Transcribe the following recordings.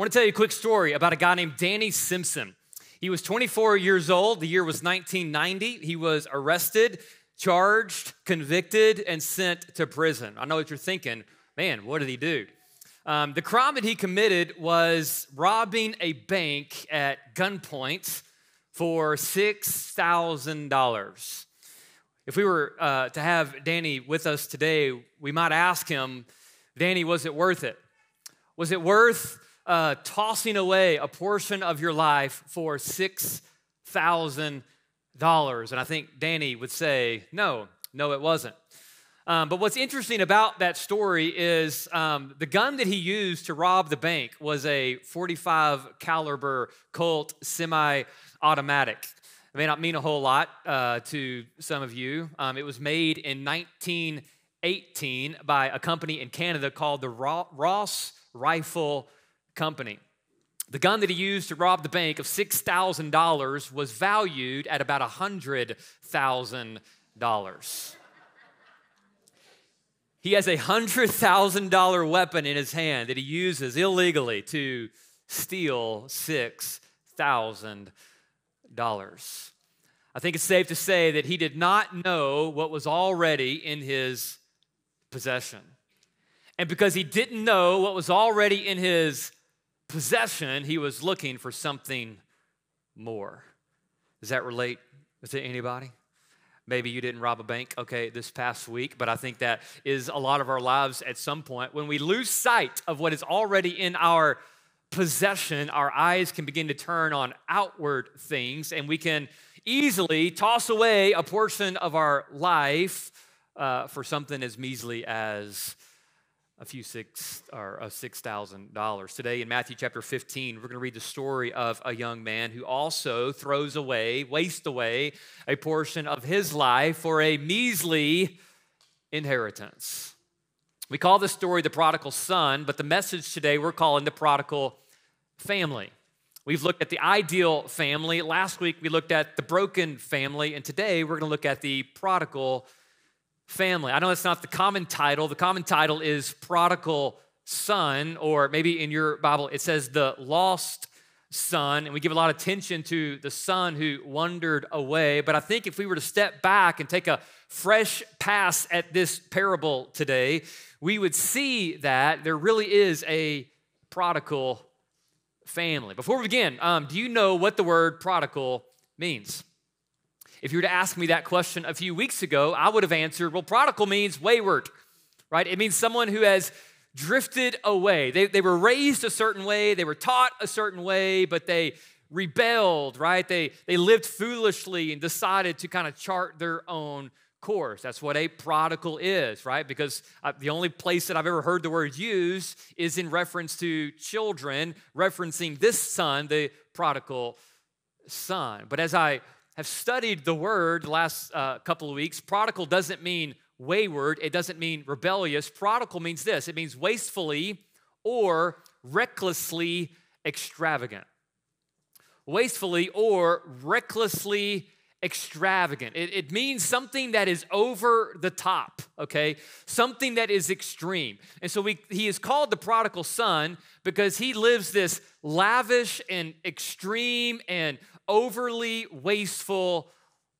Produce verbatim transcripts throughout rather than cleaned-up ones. I want to tell you a quick story about a guy named Danny Simpson. He was twenty-four years old. The year was nineteen ninety. He was arrested, charged, convicted, and sent to prison. I know what you're thinking. Man, what did he do? Um, the crime that he committed was robbing a bank at gunpoint for six thousand dollars. If we were uh, to have Danny with us today, we might ask him, Danny, was it worth it? Was it worth uh, tossing away a portion of your life for six thousand dollars? And I think Danny would say, no, no, it wasn't. Um, but what's interesting about that story is um, the gun that he used to rob the bank was a forty-five caliber Colt semi-automatic. It may not mean a whole lot uh, to some of you. Um, it was made in nineteen eighteen by a company in Canada called the Ross Rifle Company. The gun that he used to rob the bank of six thousand dollars was valued at about one hundred thousand dollars. He has a one hundred thousand dollars weapon in his hand that he uses illegally to steal six thousand dollars. I think it's safe to say that he did not know what was already in his possession. And because he didn't know what was already in his possession, he was looking for something more. Does that relate to anybody? Maybe you didn't rob a bank, okay, this past week, but I think that is a lot of our lives at some point. When we lose sight of what is already in our possession, our eyes can begin to turn on outward things, and we can easily toss away a portion of our life uh, for something as measly as a few six or six thousand dollars. Today in Matthew chapter fifteen, we're going to read the story of a young man who also throws away, wastes away a portion of his life for a measly inheritance. We call this story the prodigal son, but the message today we're calling the prodigal family. We've looked at the ideal family. Last week we looked at the broken family, and today we're going to look at the prodigal family. Family. I know that's not the common title. The common title is prodigal son, or maybe in your Bible it says the lost son, and we give a lot of attention to the son who wandered away. But I think if we were to step back and take a fresh pass at this parable today, we would see that there really is a prodigal family. Before we begin, um, do you know what the word prodigal means? If you were to ask me that question a few weeks ago, I would have answered, well, prodigal means wayward, right? It means someone who has drifted away. They, they were raised a certain way, they were taught a certain way, but they rebelled, right? They, they lived foolishly and decided to kind of chart their own course. That's what a prodigal is, right? Because I, the only place that I've ever heard the word used is in reference to children, referencing this son, the prodigal son. But as I have studied the word the last uh, couple of weeks, prodigal doesn't mean wayward. It doesn't mean rebellious. Prodigal means this. It means wastefully or recklessly extravagant. Wastefully or recklessly extravagant. It, it means something that is over the top, okay? Something that is extreme. And so we, he is called the prodigal son because he lives this lavish and extreme and overly wasteful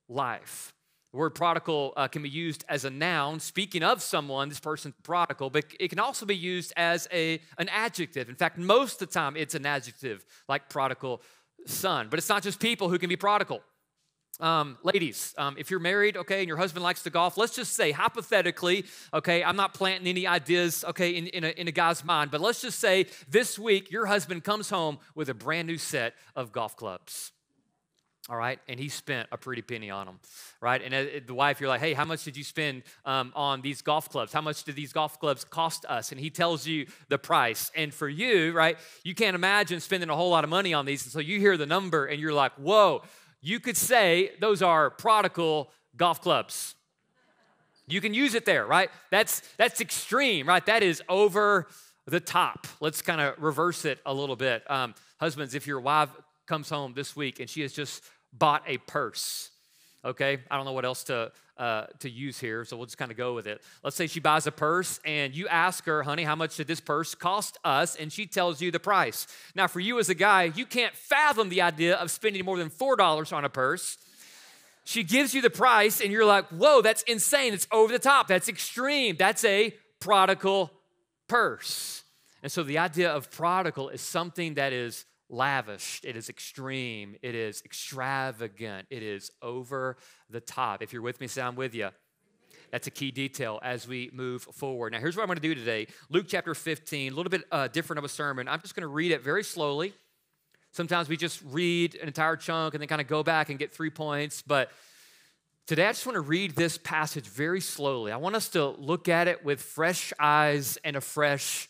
life. The word prodigal uh, can be used as a noun, speaking of someone, this person's prodigal, but it can also be used as a, an adjective. In fact, most of the time it's an adjective, like prodigal son. But it's not just people who can be prodigal. Um, ladies, um, if you're married, okay, and your husband likes to golf, let's just say hypothetically, okay, I'm not planting any ideas, okay, in, in, a, in a guy's mind, but let's just say this week your husband comes home with a brand new set of golf clubs. All right, and he spent a pretty penny on them, right? And the wife, you're like, hey, how much did you spend um, on these golf clubs? How much did these golf clubs cost us? And he tells you the price. And for you, right, you can't imagine spending a whole lot of money on these. And so you hear the number and you're like, whoa, you could say those are prodigal golf clubs. You can use it there, right? That's, that's extreme, right? That is over the top. Let's kind of reverse it a little bit. Um, husbands, if your wife comes home this week and she has just bought a purse. okay? I don't know what else to uh, to use here, so we'll just kind of go with it. Let's say she buys a purse, and you ask her, honey, how much did this purse cost us? And she tells you the price. Now, for you as a guy, you can't fathom the idea of spending more than four dollars on a purse. She gives you the price, and you're like, whoa, that's insane. It's over the top. That's extreme. That's a prodigal purse. And so the idea of prodigal is something that is lavished, it is extreme, it is extravagant, it is over the top. If you're with me, say I'm with you. That's a key detail as we move forward. Now, here's what I'm going to do today. Luke chapter fifteen, a little bit uh, different of a sermon. I'm just going to read it very slowly. Sometimes we just read an entire chunk and then kind of go back and get three points. But today, I just want to read this passage very slowly. I want us to look at it with fresh eyes and a fresh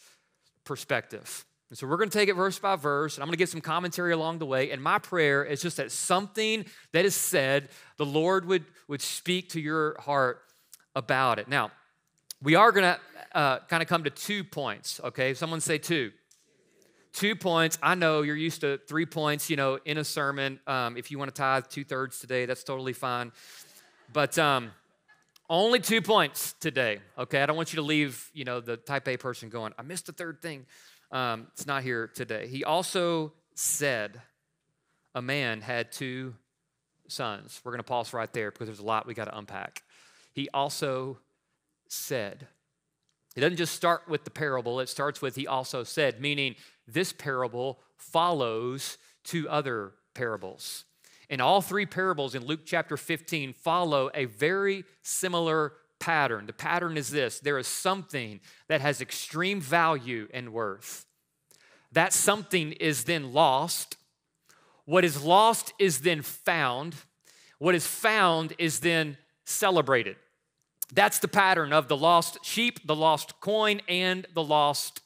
perspective. And so we're going to take it verse by verse, and I'm going to get some commentary along the way. And my prayer is just that something that is said, the Lord would, would speak to your heart about it. Now, we are going to uh, kind of come to two points, okay? Someone say two. Two points. I know you're used to three points, you know, in a sermon. Um, if you want to tithe two-thirds today, that's totally fine. But um, only two points today, okay? I don't want you to leave, you know, the type A person going, I missed the third thing. Um, it's not here today. He also said a man had two sons. We're going to pause right there because there's a lot we got to unpack. He also said. It doesn't just start with the parable. It starts with he also said, meaning this parable follows two other parables. And all three parables in Luke chapter fifteen follow a very similar pattern. The pattern is this: there is something that has extreme value and worth. That something is then lost. What is lost is then found. What is found is then celebrated. That's the pattern of the lost sheep, the lost coin, and the lost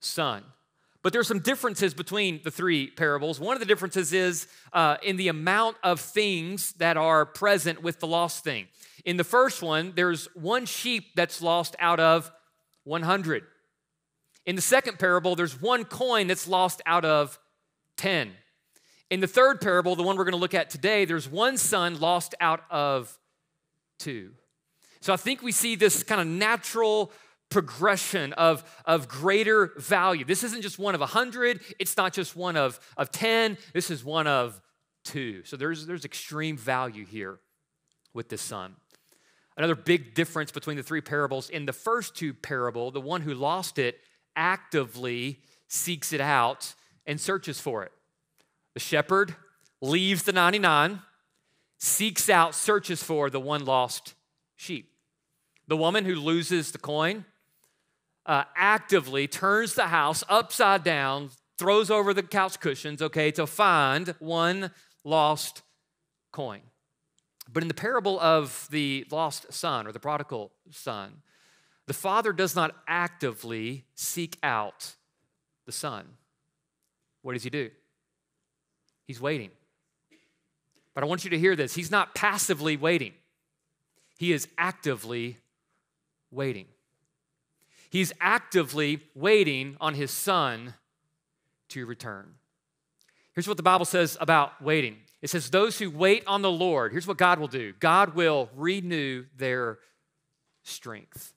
son. But there's some differences between the three parables. One of the differences is uh, in the amount of things that are present with the lost thing. In the first one, there's one sheep that's lost out of one hundred. In the second parable, there's one coin that's lost out of ten. In the third parable, the one we're going to look at today, there's one son lost out of two. So I think we see this kind of natural progression of, of greater value. This isn't just one of one hundred. It's not just one of, of ten. This is one of two. So there's, there's extreme value here with this son. Another big difference between the three parables: in the first two parable, the one who lost it actively seeks it out and searches for it. The shepherd leaves the ninety-nine, seeks out, searches for the one lost sheep. The woman who loses the coin uh, actively turns the house upside down, throws over the couch cushions, okay, to find one lost coin. But in the parable of the lost son or the prodigal son, the father does not actively seek out the son. What does he do? He's waiting. But I want you to hear this. He's not passively waiting. He is actively waiting. He's actively waiting on his son to return. Here's what the Bible says about waiting. It says, those who wait on the Lord, here's what God will do. God will renew their strength.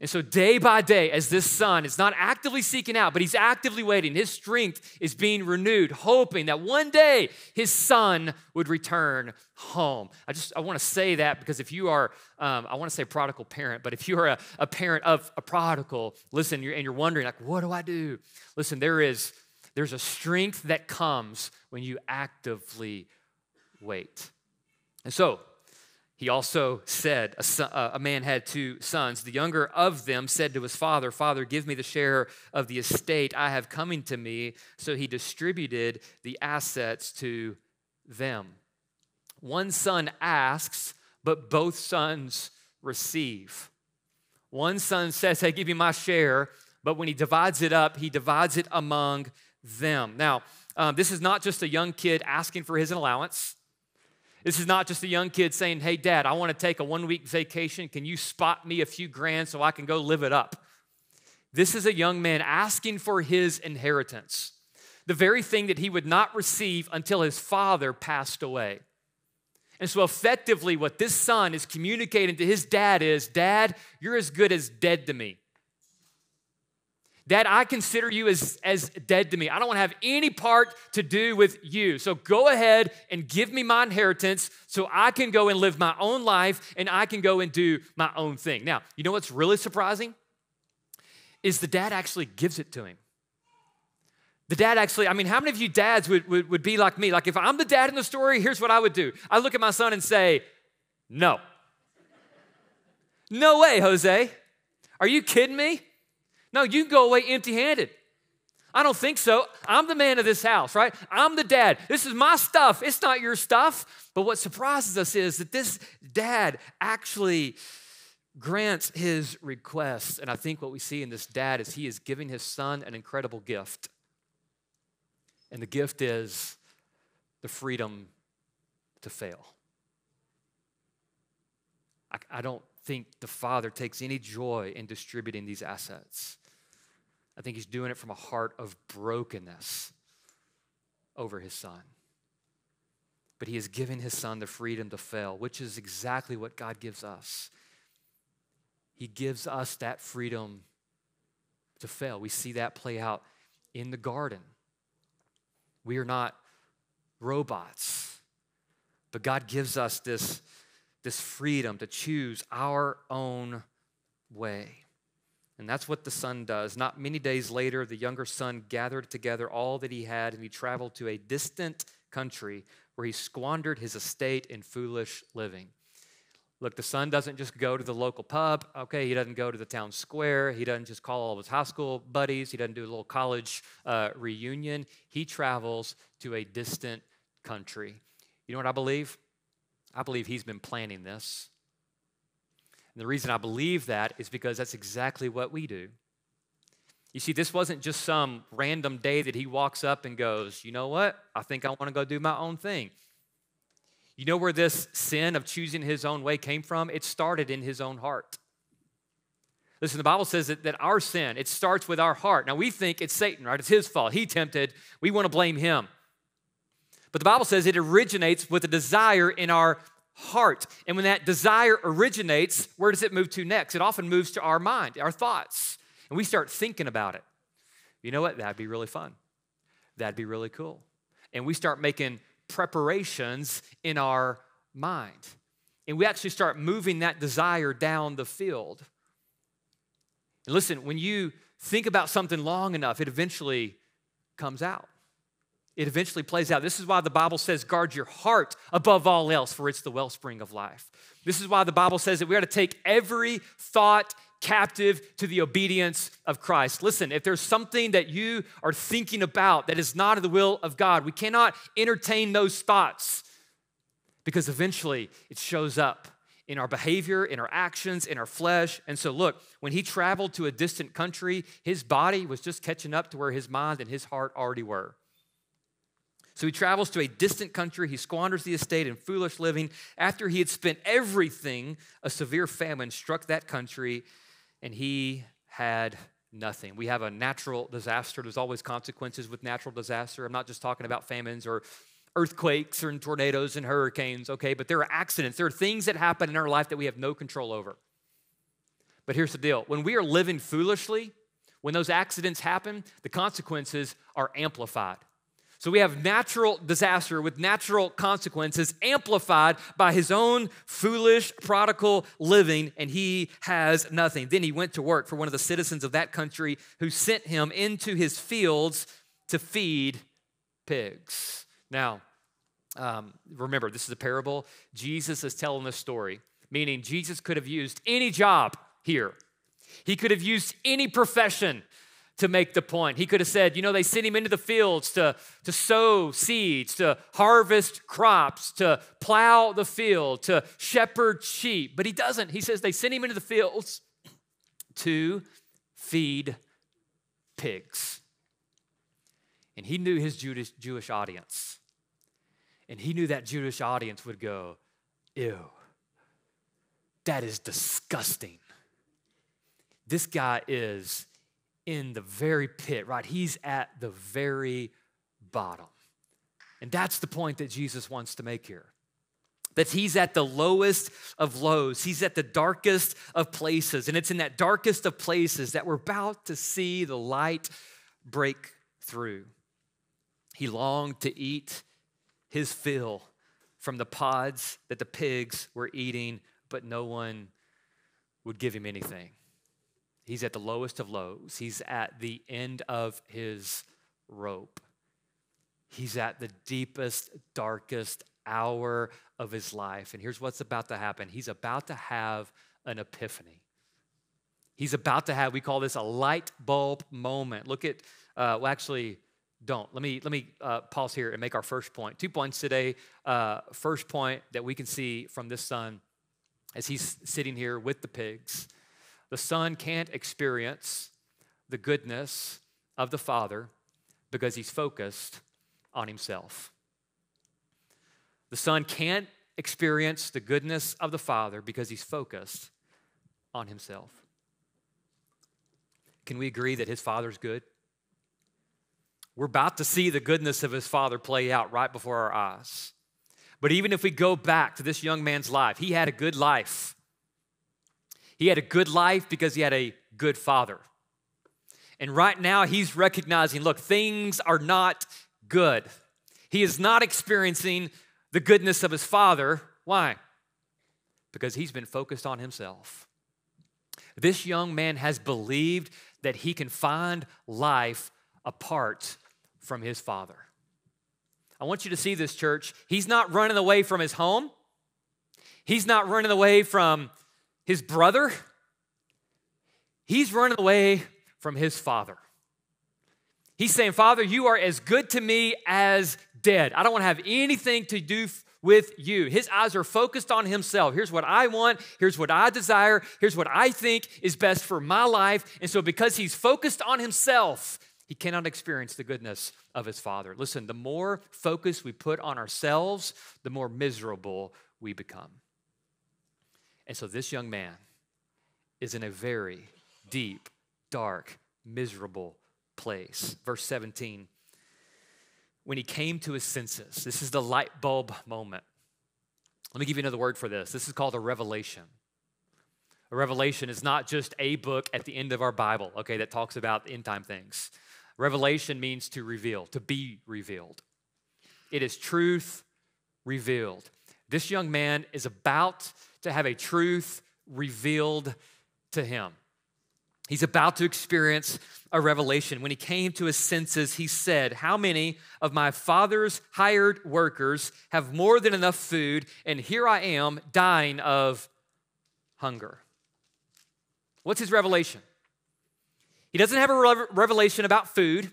And so day by day, as this son is not actively seeking out, but he's actively waiting, his strength is being renewed, hoping that one day his son would return home. I just, I want to say that because if you are, um, I want to say prodigal parent, but if you are a, a parent of a prodigal, listen, you're, and you're wondering, like, what do I do? Listen, there is There's a strength that comes when you actively wait. And so he also said, a, son, uh, a man had two sons. The younger of them said to his father, Father, give me the share of the estate I have coming to me. So he distributed the assets to them. One son asks, but both sons receive. One son says, hey, give me my share. But when he divides it up, he divides it among them. Now, um, this is not just a young kid asking for his allowance. This is not just a young kid saying, hey, Dad, I want to take a one-week vacation. Can you spot me a few grand so I can go live it up? This is a young man asking for his inheritance, the very thing that he would not receive until his father passed away. And so effectively what this son is communicating to his dad is, Dad, you're as good as dead to me. Dad, I consider you as, as dead to me. I don't want to have any part to do with you. So go ahead and give me my inheritance so I can go and live my own life and I can go and do my own thing. Now, you know what's really surprising? Is the dad actually gives it to him. The dad actually, I mean, how many of you dads would, would, would be like me? Like if I'm the dad in the story, here's what I would do. I look at my son and say, no. No way, Jose. Are you kidding me? No, you can go away empty-handed. I don't think so. I'm the man of this house, right? I'm the dad. This is my stuff. It's not your stuff. But what surprises us is that this dad actually grants his requests. And I think what we see in this dad is he is giving his son an incredible gift. And the gift is the freedom to fail. I, I don't think the father takes any joy in distributing these assets. I think he's doing it from a heart of brokenness over his son. But he is giving his son the freedom to fail, which is exactly what God gives us. He gives us that freedom to fail. We see that play out in the garden. We are not robots, but God gives us this, this freedom to choose our own way. And that's what the son does. Not many days later, the younger son gathered together all that he had, and he traveled to a distant country where he squandered his estate in foolish living. Look, the son doesn't just go to the local pub, okay? He doesn't go to the town square. He doesn't just call all of his high school buddies. He doesn't do a little college uh, reunion. He travels to a distant country. You know what I believe? I believe he's been planning this. And the reason I believe that is because that's exactly what we do. You see, this wasn't just some random day that he walks up and goes, you know what? I think I want to go do my own thing. You know where this sin of choosing his own way came from? It started in his own heart. Listen, the Bible says that, that our sin, it starts with our heart. Now, we think it's Satan, right? It's his fault. He tempted. We want to blame him. But the Bible says it originates with a desire in our heart. And when that desire originates, where does it move to next? It often moves to our mind, our thoughts. And we start thinking about it. You know what? That'd be really fun. That'd be really cool. And we start making preparations in our mind. And we actually start moving that desire down the field. And listen, when you think about something long enough, it eventually comes out. It eventually plays out. This is why the Bible says, guard your heart above all else, for it's the wellspring of life. This is why the Bible says that we are to take every thought captive to the obedience of Christ. Listen, if there's something that you are thinking about that is not of the will of God, we cannot entertain those thoughts because eventually it shows up in our behavior, in our actions, in our flesh. And so look, when he traveled to a distant country, his body was just catching up to where his mind and his heart already were. So he travels to a distant country. He squanders the estate in foolish living. After he had spent everything, a severe famine struck that country, and he had nothing. We have a natural disaster. There's always consequences with natural disaster. I'm not just talking about famines or earthquakes or tornadoes and hurricanes, okay? But there are accidents. There are things that happen in our life that we have no control over. But here's the deal. When we are living foolishly, when those accidents happen, the consequences are amplified. So we have natural disaster with natural consequences amplified by his own foolish, prodigal living, and he has nothing. Then he went to work for one of the citizens of that country who sent him into his fields to feed pigs. Now, um, remember, this is a parable. Jesus is telling this story, meaning Jesus could have used any job here. He could have used any profession to make the point. He could have said, you know, they sent him into the fields to, to sow seeds, to harvest crops, to plow the field, to shepherd sheep. But he doesn't. He says they sent him into the fields to feed pigs. And he knew his Jewish, Jewish audience. And he knew that Jewish audience would go, ew, that is disgusting. This guy is in the very pit, right? He's at the very bottom. And that's the point that Jesus wants to make here. that he's at the lowest of lows. He's at the darkest of places. And it's in that darkest of places that we're about to see the light break through. He longed to eat his fill from the pods that the pigs were eating, but no one would give him anything. He's at the lowest of lows. He's at the end of his rope. He's at the deepest, darkest hour of his life. And here's what's about to happen. He's about to have an epiphany. He's about to have, we call this a light bulb moment. Look at, uh, well, actually, don't. Let me, let me uh, pause here and make our first point. Two points today. Uh, first point that we can see from this son as he's sitting here with the pigs. The son can't experience the goodness of the father because he's focused on himself. The son can't experience the goodness of the father because he's focused on himself. Can we agree that his father's good? We're about to see the goodness of his father play out right before our eyes. But even if we go back to this young man's life, he had a good life. He had a good life because he had a good father. And right now he's recognizing, look, things are not good. He is not experiencing the goodness of his father. Why? Because he's been focused on himself. This young man has believed that he can find life apart from his father. I want you to see this, church. He's not running away from his home. He's not running away from his brother. He's running away from his father. He's saying, Father, you are as good to me as dead. I don't want to have anything to do with you. His eyes are focused on himself. Here's what I want. Here's what I desire. Here's what I think is best for my life. And so because he's focused on himself, he cannot experience the goodness of his father. Listen, the more focus we put on ourselves, the more miserable we become. And so this young man is in a very deep, dark, miserable place. Verse seventeen, when he came to his senses, this is the light bulb moment. Let me give you another word for this. This is called a revelation. A revelation is not just a book at the end of our Bible, okay, that talks about end time things. Revelation means to reveal, to be revealed. It is truth revealed. This young man is about to have a truth revealed to him. He's about to experience a revelation. When he came to his senses, he said, how many of my father's hired workers have more than enough food, and here I am dying of hunger? What's his revelation? He doesn't have a revelation about food.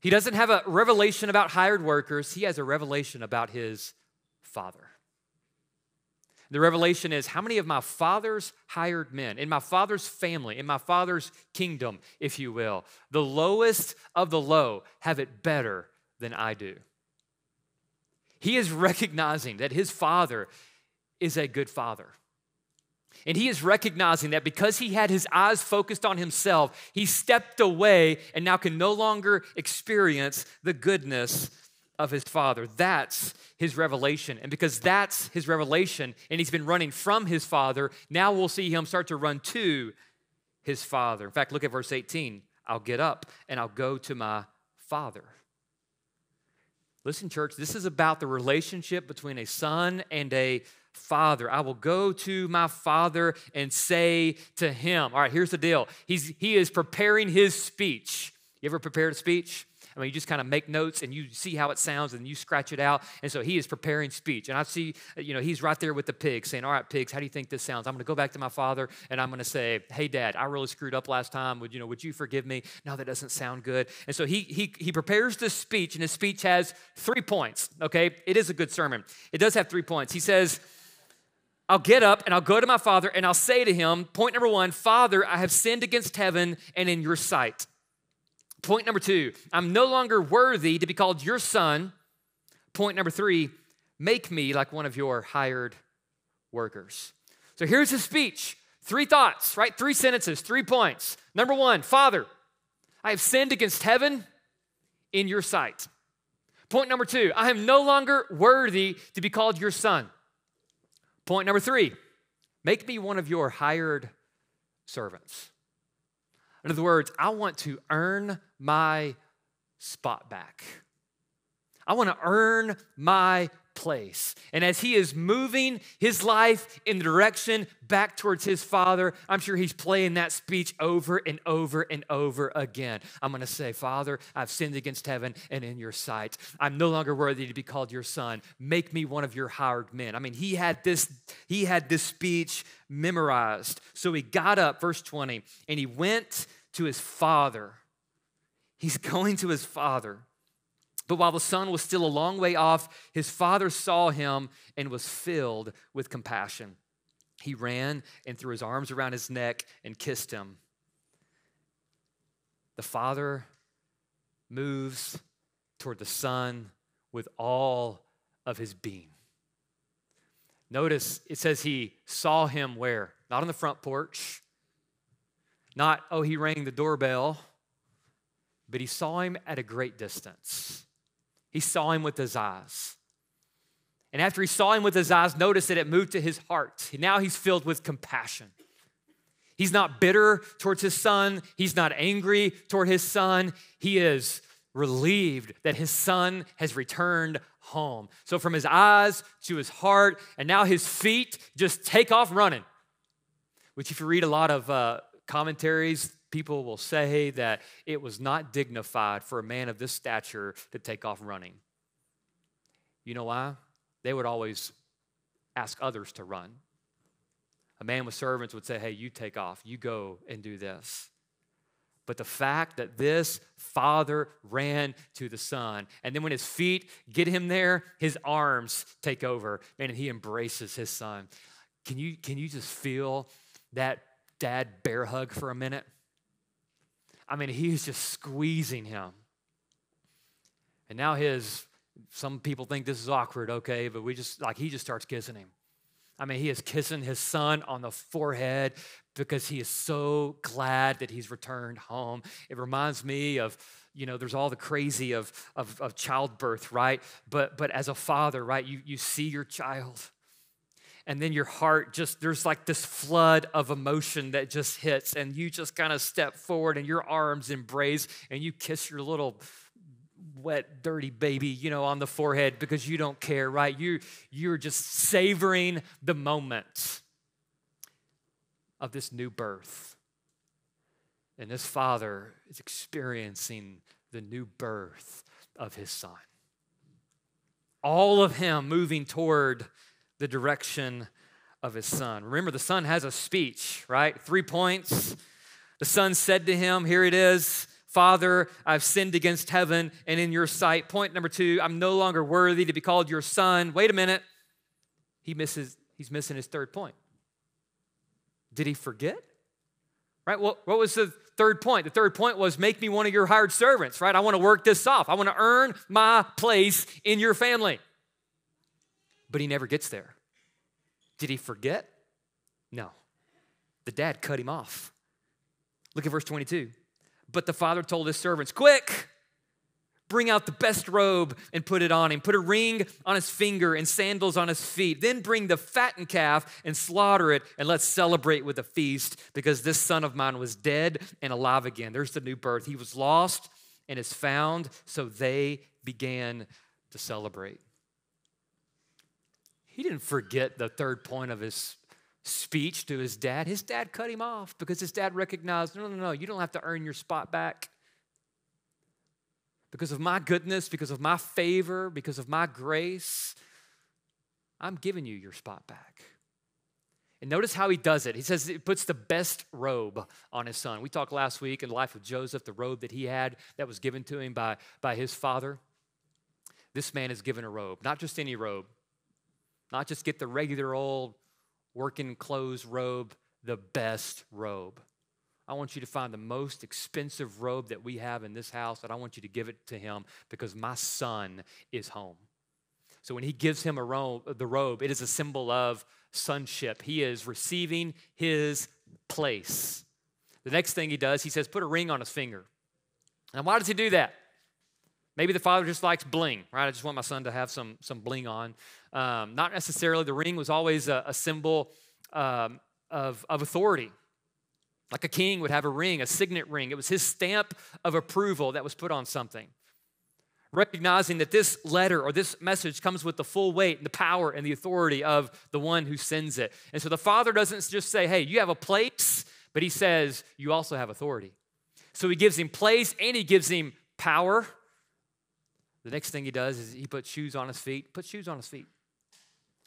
He doesn't have a revelation about hired workers. He has a revelation about his father. The revelation is, how many of my father's hired men, in my father's family, in my father's kingdom, if you will, the lowest of the low, have it better than I do? He is recognizing that his father is a good father. And he is recognizing that because he had his eyes focused on himself, he stepped away and now can no longer experience the goodness of his father. That's his revelation. And because that's his revelation, and he's been running from his father, now we'll see him start to run to his father. In fact, look at verse eighteen. I'll get up and I'll go to my father. Listen, church, this is about the relationship between a son and a father. I will go to my father and say to him. All right, here's the deal. He's, he is preparing his speech. You ever prepared a speech? I mean, you just kind of make notes and you see how it sounds and you scratch it out. And so he is preparing speech. And I see, you know, he's right there with the pigs saying, all right, pigs, how do you think this sounds? I'm going to go back to my father and I'm going to say, hey, Dad, I really screwed up last time. Would you know, would you forgive me? No, that doesn't sound good. And so he he he prepares this speech, and his speech has three points, okay? It is a good sermon. It does have three points. He says, I'll get up and I'll go to my father and I'll say to him, point number one, Father, I have sinned against heaven and in your sight. Point number two, I'm no longer worthy to be called your son. Point number three, make me like one of your hired workers. So here's his speech. Three thoughts, right? Three sentences, three points. Number one, Father, I have sinned against heaven in your sight. Point number two, I am no longer worthy to be called your son. Point number three, make me one of your hired servants. In other words, I want to earn my spot back. I want to earn my place. And as he is moving his life in the direction back towards his Father, I'm sure he's playing that speech over and over and over again. I'm going to say, Father, I've sinned against heaven and in your sight. I'm no longer worthy to be called your son. Make me one of your hired men. I mean, he had this, he had this speech memorized. So he got up, verse twenty, and he went to his father. He's going to his father. But while the son was still a long way off, his father saw him and was filled with compassion. He ran and threw his arms around his neck and kissed him. The father moves toward the son with all of his being. Notice it says he saw him where? Not on the front porch. Not, oh, he rang the doorbell. But he saw him at a great distance. He saw him with his eyes. And after he saw him with his eyes, notice that it moved to his heart. Now he's filled with compassion. He's not bitter towards his son. He's not angry toward his son. He is relieved that his son has returned home. So from his eyes to his heart, and now his feet just take off running. Which if you read a lot of uh, commentaries, people will say that it was not dignified for a man of this stature to take off running. You know why? They would always ask others to run. A man with servants would say, hey, you take off. You go and do this. But the fact that this father ran to the son, and then when his feet get him there, his arms take over, man, and he embraces his son. Can you, can you just feel that dad bear hug for a minute? I mean, he is just squeezing him. And now his, some people think this is awkward, okay, but we just, like he just starts kissing him. I mean, he is kissing his son on the forehead because he is so glad that he's returned home. It reminds me of, you know, there's all the crazy of, of, of childbirth, right? But, but as a father, right, you, you see your child. And then your heart just, there's like this flood of emotion that just hits, and you just kind of step forward and your arms embrace and you kiss your little wet, dirty baby, you know, on the forehead because you don't care, right? You, you're just savoring the moment of this new birth. And this father is experiencing the new birth of his son. All of him moving toward the direction of his son. Remember, the son has a speech, right? Three points. The son said to him, here it is, Father, I've sinned against heaven and in your sight. Point number two, I'm no longer worthy to be called your son. Wait a minute. He misses, he's missing his third point. Did he forget? Right? Well, what was the third point? The third point was make me one of your hired servants, right? I want to work this off. I want to earn my place in your family. But he never gets there. Did he forget? No. The dad cut him off. Look at verse twenty-two. But the father told his servants, quick, bring out the best robe and put it on him. Put a ring on his finger and sandals on his feet. Then bring the fattened calf and slaughter it, and let's celebrate with a feast, because this son of mine was dead and alive again. There's the new birth. He was lost and is found, so they began to celebrate. He didn't forget the third point of his speech to his dad. His dad cut him off because his dad recognized, no, no, no, you don't have to earn your spot back. Because of my goodness, because of my favor, because of my grace, I'm giving you your spot back. And notice how he does it. He says he puts the best robe on his son. We talked last week in the life of Joseph, the robe that he had that was given to him by, by his father. This man is given a robe, not just any robe. Not just get the regular old working clothes robe, the best robe. I want you to find the most expensive robe that we have in this house, and I want you to give it to him because my son is home. So when he gives him a robe, the robe, it is a symbol of sonship. He is receiving his place. The next thing he does, he says, put a ring on his finger. And why does he do that? Maybe the father just likes bling, right? I just want my son to have some, some bling on. Um, not necessarily. The ring was always a, a symbol um, of, of authority. Like a king would have a ring, a signet ring. It was his stamp of approval that was put on something. Recognizing that this letter or this message comes with the full weight and the power and the authority of the one who sends it. And so the father doesn't just say, hey, you have a place, but he says, you also have authority. So he gives him place and he gives him power. The next thing he does is he puts shoes on his feet. Put shoes on his feet.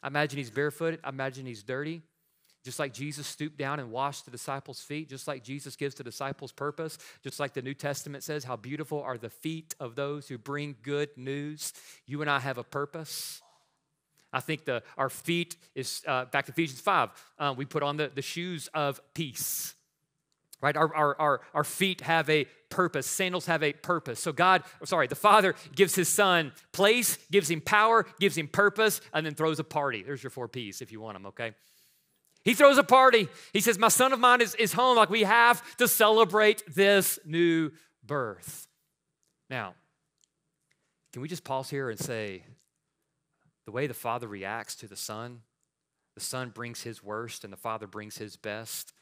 I imagine he's barefooted. I imagine he's dirty. Just like Jesus stooped down and washed the disciples' feet, just like Jesus gives the disciples purpose, just like the New Testament says, how beautiful are the feet of those who bring good news. You and I have a purpose. I think the, our feet is, uh, back to Ephesians five, uh, we put on the, the shoes of peace, right? Our, our, our, our feet have a purpose. Sandals have a purpose. So God, sorry, the Father gives his Son place, gives him power, gives him purpose, and then throws a party. There's your four Ps if you want them, okay? He throws a party. He says, my son of mine is, is home. Like, we have to celebrate this new birth. Now, can we just pause here and say, the way the father reacts to the son, the son brings his worst and the father brings his best.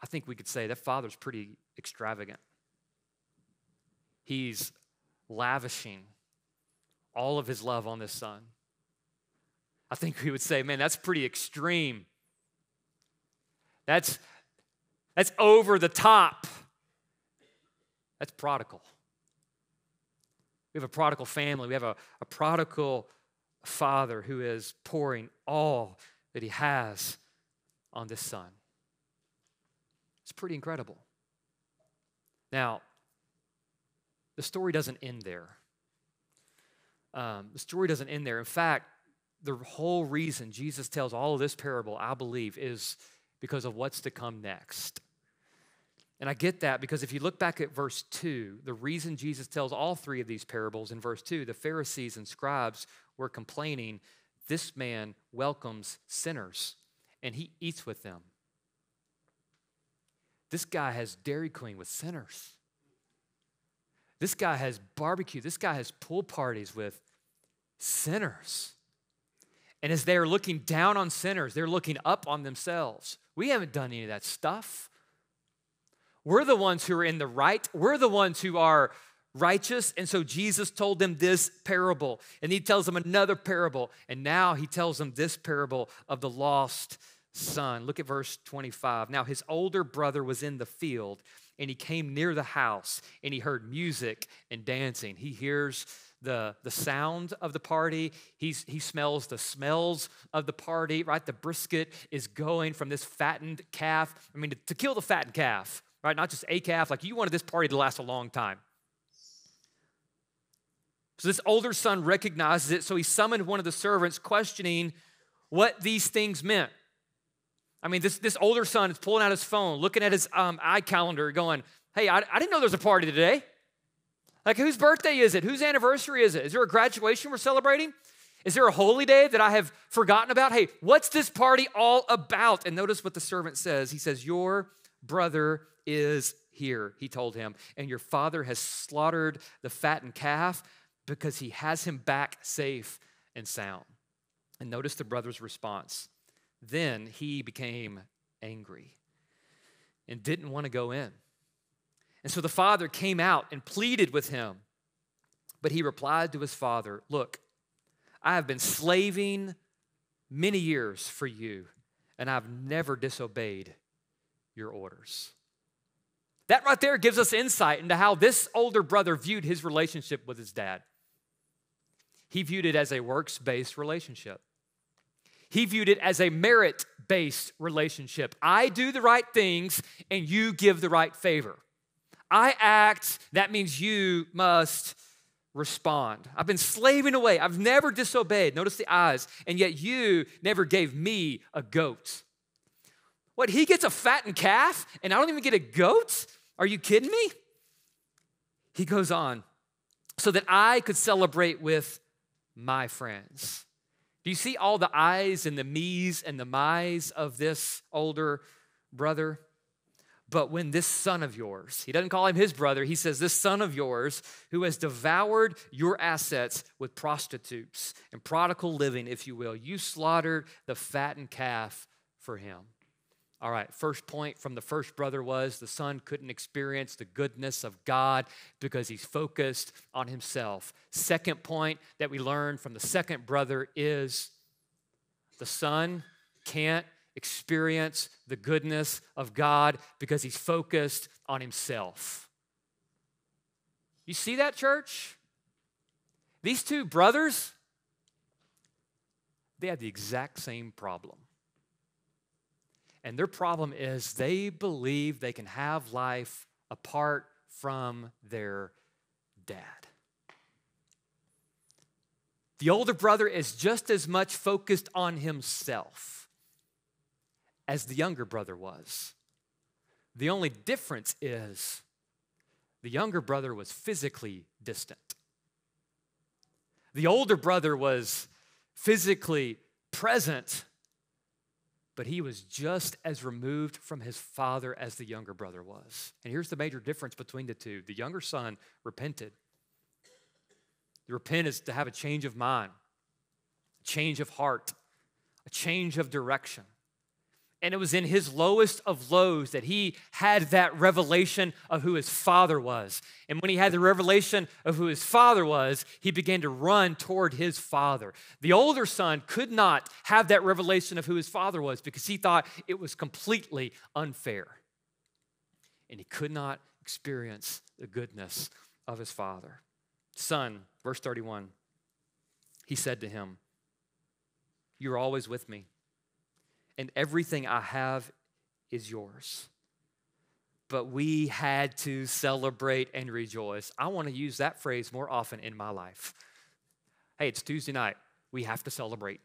I think we could say that father's pretty extravagant. He's lavishing all of his love on this son. I think we would say, man, that's pretty extreme. That's, that's over the top. That's prodigal. We have a prodigal family. We have a, a prodigal father who is pouring all that he has on this son. It's pretty incredible. Now, the story doesn't end there. Um, the story doesn't end there. In fact, the whole reason Jesus tells all of this parable, I believe, is because of what's to come next. And I get that because if you look back at verse two, the reason Jesus tells all three of these parables in verse two, the Pharisees and scribes were complaining, this man welcomes sinners and he eats with them. This guy has Dairy Queen with sinners. This guy has barbecue. This guy has pool parties with sinners. And as they're looking down on sinners, they're looking up on themselves. We haven't done any of that stuff. We're the ones who are in the right. We're the ones who are righteous. And so Jesus told them this parable. And he tells them another parable. And now he tells them this parable of the lost son. Look at verse twenty-five. Now his older brother was in the field, and he came near the house, and he heard music and dancing. He hears The, the sound of the party, he's, he smells the smells of the party, right? The brisket is going from this fattened calf. I mean, to, to kill the fattened calf, right? Not just a calf. Like, you wanted this party to last a long time. So this older son recognizes it, so he summoned one of the servants, questioning what these things meant. I mean, this, this older son is pulling out his phone, looking at his um, eye calendar, going, hey, I, I didn't know there was a party today. Like, whose birthday is it? Whose anniversary is it? Is there a graduation we're celebrating? Is there a holy day that I have forgotten about? Hey, what's this party all about? And notice what the servant says. He says, your brother is here, he told him, and your father has slaughtered the fattened calf because he has him back safe and sound. And notice the brother's response. Then he became angry and didn't want to go in. And so the father came out and pleaded with him. But he replied to his father, look, I have been slaving many years for you, and I've never disobeyed your orders. That right there gives us insight into how this older brother viewed his relationship with his dad. He viewed it as a works-based relationship. He viewed it as a merit-based relationship. I do the right things, and you give the right favor. I act, that means you must respond. I've been slaving away. I've never disobeyed. Notice the eyes. And yet you never gave me a goat. What, he gets a fattened calf and I don't even get a goat? Are you kidding me? He goes on, so that I could celebrate with my friends. Do you see all the I's and the me's and the my's of this older brother? But when this son of yours, he doesn't call him his brother, he says, this son of yours who has devoured your assets with prostitutes and prodigal living, if you will, you slaughtered the fattened calf for him. All right, first point from the first brother was the son couldn't experience the goodness of God because he's focused on himself. Second point that we learned from the second brother is the son can't experience the goodness of God because he's focused on himself. You see that, church? These two brothers, they have the exact same problem. And their problem is they believe they can have life apart from their dad. The older brother is just as much focused on himself as the younger brother was. The only difference is the younger brother was physically distant. The older brother was physically present, but he was just as removed from his father as the younger brother was. And here's the major difference between the two. The younger son repented. To repent is to have a change of mind, a change of heart, a change of direction. And it was in his lowest of lows that he had that revelation of who his father was. And when he had the revelation of who his father was, he began to run toward his father. The older son could not have that revelation of who his father was because he thought it was completely unfair. And he could not experience the goodness of his father. Son, verse thirty-one, he said to him, "You're always with me, and everything I have is yours." But we had to celebrate and rejoice. I want to use that phrase more often in my life. Hey, it's Tuesday night. We have to celebrate.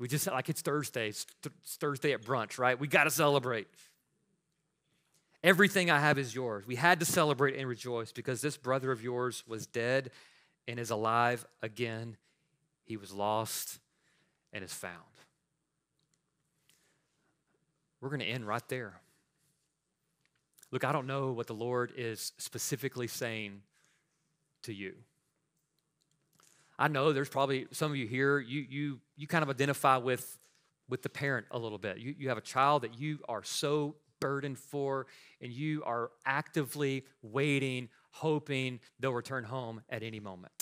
We just, like it's Thursday. It's, th- it's Thursday at brunch, right? We got to celebrate. Everything I have is yours. We had to celebrate and rejoice because this brother of yours was dead and is alive again. He was lost and is found. We're going to end right there. Look, I don't know what the Lord is specifically saying to you. I know there's probably some of you here, you you you kind of identify with, with the parent a little bit. You, you have a child that you are so burdened for, and you are actively waiting, hoping they'll return home at any moment.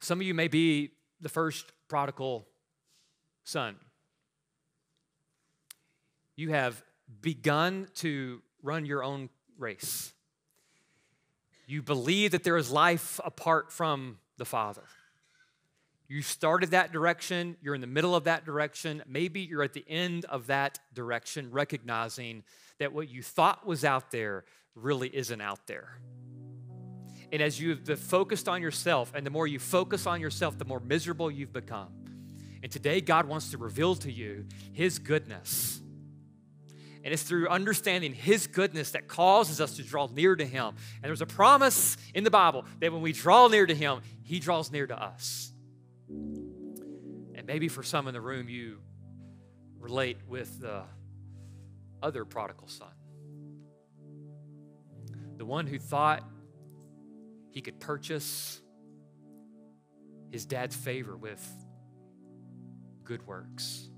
Some of you may be the first prodigal son. You have begun to run your own race. You believe that there is life apart from the Father. You started that direction. You're in the middle of that direction. Maybe you're at the end of that direction, recognizing that what you thought was out there really isn't out there. And as you've focused on yourself, and the more you focus on yourself, the more miserable you've become. And today, God wants to reveal to you His goodness. And it's through understanding His goodness that causes us to draw near to Him. And there's a promise in the Bible that when we draw near to Him, He draws near to us. And maybe for some in the room, you relate with the other prodigal son. The one who thought he could purchase his dad's favor with good works.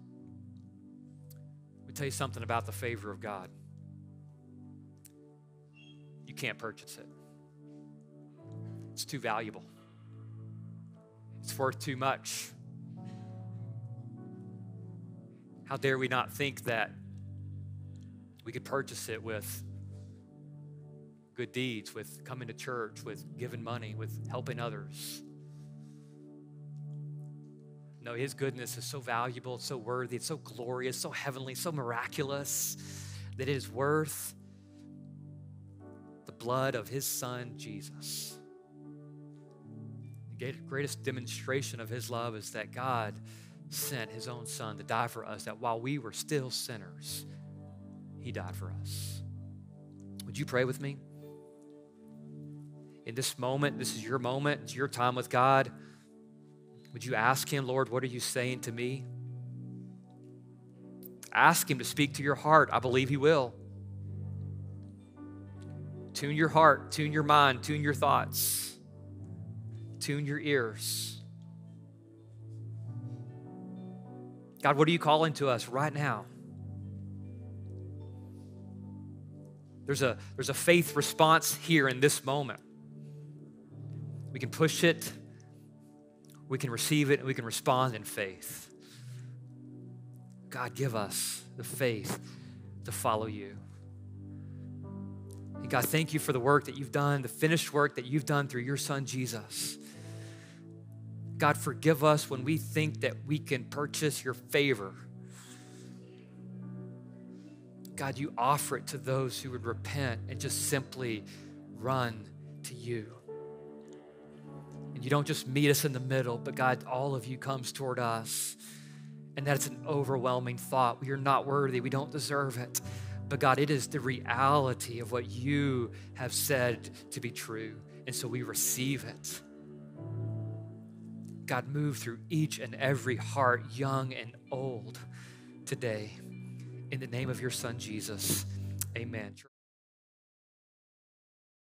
Tell you something about the favor of God. You can't purchase it. It's too valuable. It's worth too much. How dare we not think that we could purchase it with good deeds, with coming to church, with giving money, with helping others. No, His goodness is so valuable, it's so worthy, it's so glorious, so heavenly, so miraculous that it is worth the blood of His Son, Jesus. The greatest demonstration of His love is that God sent His own Son to die for us, that while we were still sinners, He died for us. Would you pray with me? In this moment, this is your moment, it's your time with God. Would you ask Him, Lord, what are you saying to me? Ask him to speak to your heart. I believe he will. Tune your heart, tune your mind, tune your thoughts, tune your ears. God, what are you calling to us right now? There's a, there's a faith response here in this moment. We can push it, we can receive it, and we can respond in faith. God, give us the faith to follow you. And God, thank you for the work that you've done, the finished work that you've done through your son, Jesus. God, forgive us when we think that we can purchase your favor. God, you offer it to those who would repent and just simply run to you. And you don't just meet us in the middle, but God, all of you comes toward us. And that's an overwhelming thought. We are not worthy. We don't deserve it. But God, it is the reality of what you have said to be true. And so we receive it. God, move through each and every heart, young and old, today. In the name of your son, Jesus, amen.